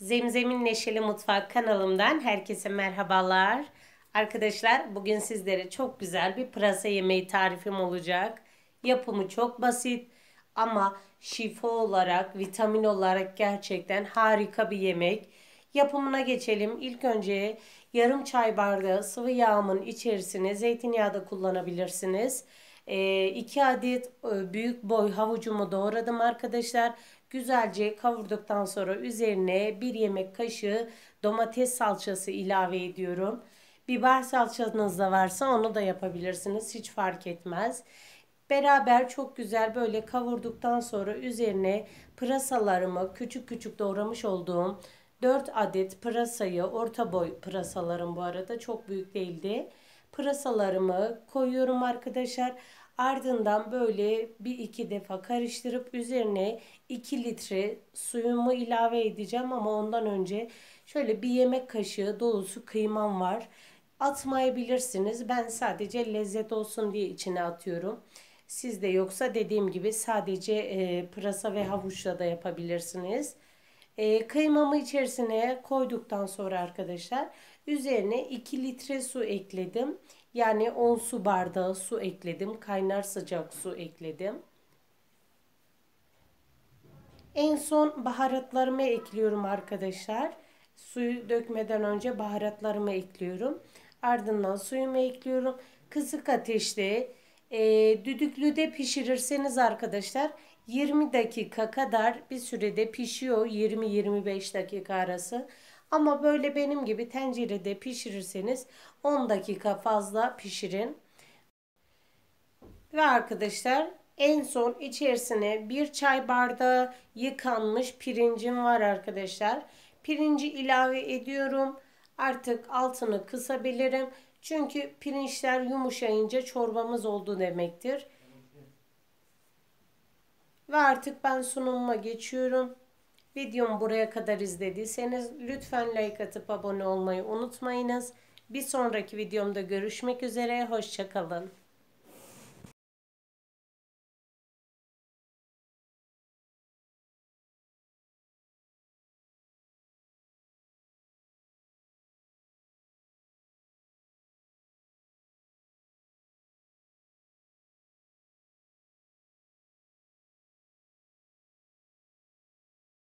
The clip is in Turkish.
Zemzem'in Neşeli Mutfağı kanalımdan herkese merhabalar. Arkadaşlar, bugün sizlere çok güzel bir pırasa yemeği tarifim olacak. Yapımı çok basit ama şifa olarak, vitamin olarak gerçekten harika bir yemek. Yapımına geçelim. İlk önce yarım çay bardağı sıvı yağımın içerisine zeytinyağı da kullanabilirsiniz. 2 adet büyük boy havucumu doğradım arkadaşlar. Güzelce kavurduktan sonra üzerine 1 yemek kaşığı domates salçası ilave ediyorum. Biber salçanız da varsa onu da yapabilirsiniz. Hiç fark etmez. Beraber çok güzel böyle kavurduktan sonra üzerine pırasalarımı, küçük küçük doğramış olduğum 4 adet pırasayı, orta boy pırasalarım bu arada, çok büyük değildi. Pırasalarımı koyuyorum arkadaşlar. Ardından böyle bir iki defa karıştırıp üzerine 2 litre suyumu ilave edeceğim. Ama ondan önce şöyle bir yemek kaşığı dolusu kıymam var. Atmayabilirsiniz. Ben sadece lezzet olsun diye içine atıyorum. Siz de yoksa dediğim gibi sadece pırasa ve havuçla da yapabilirsiniz. Kıymamı içerisine koyduktan sonra arkadaşlar üzerine 2 litre su ekledim. Yani 10 su bardağı su ekledim. Kaynar sıcak su ekledim. En son baharatlarımı ekliyorum arkadaşlar. Suyu dökmeden önce baharatlarımı ekliyorum. Ardından suyumu ekliyorum. Kısık ateşte düdüklüde pişirirseniz arkadaşlar 20 dakika kadar bir sürede pişiyor. 20-25 dakika arası. Ama böyle benim gibi tencerede pişirirseniz 10 dakika fazla pişirin. Ve arkadaşlar en son içerisine 1 çay bardağı yıkanmış pirincim var arkadaşlar. Pirinci ilave ediyorum. Artık altını kısabilirim. Çünkü pirinçler yumuşayınca çorbamız oldu demektir. Ve artık ben sunumuma geçiyorum. Videomu buraya kadar izlediyseniz lütfen like atıp abone olmayı unutmayınız. Bir sonraki videomda görüşmek üzere. Hoşça kalın.